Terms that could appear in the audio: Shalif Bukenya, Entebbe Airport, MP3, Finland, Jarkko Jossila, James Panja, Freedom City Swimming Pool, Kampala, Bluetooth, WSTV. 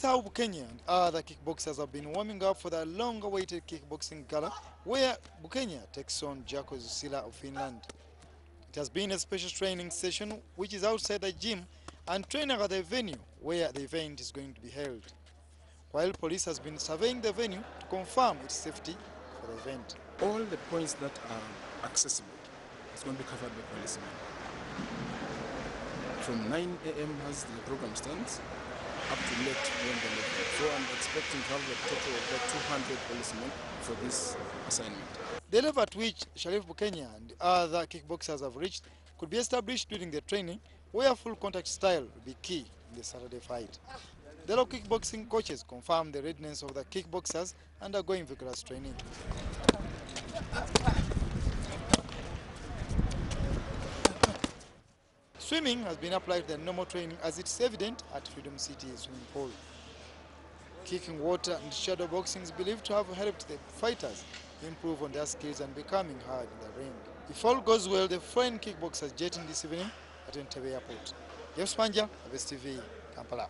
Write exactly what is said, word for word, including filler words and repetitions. is how Bukenya and other kickboxers have been warming up for the long-awaited kickboxing gala, where Bukenya takes on Jarkko Jossila of Finland. It has been a special training session which is outside the gym and training at the venue where the event is going to be held, while police has been surveying the venue to confirm its safety for the event. All the points that are accessible is going to be covered by policemen. From nine A M as the program stands, up to late when the late. So I'm expecting to have a total of about two hundred policemen for this assignment. The level at which Shalif Bukenya and other kickboxers have reached could be established during the training, where full contact style will be key in the Saturday fight. The local kickboxing coaches confirm the readiness of the kickboxers undergoing vigorous training. Swimming has been applied to the normal training, as it's evident at Freedom City Swimming Pool. Kicking water and shadow boxing is believed to have helped the fighters improve on their skills and becoming hard in the ring. If all goes well, the foreign kickboxers jetting this evening at Entebbe Airport. James Panja, W S T V, Kampala.